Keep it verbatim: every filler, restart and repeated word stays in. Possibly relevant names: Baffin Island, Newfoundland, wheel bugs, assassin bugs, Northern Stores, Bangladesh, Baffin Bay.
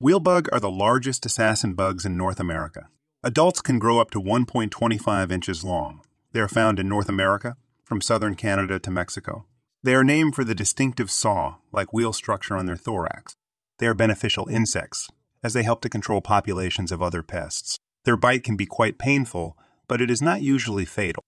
Wheel bugs are the largest assassin bugs in North America. Adults can grow up to one point two five inches long. They are found in North America, from southern Canada to Mexico. They are named for the distinctive saw, like wheel structure on their thorax. They are beneficial insects, as they help to control populations of other pests. Their bite can be quite painful, but it is not usually fatal.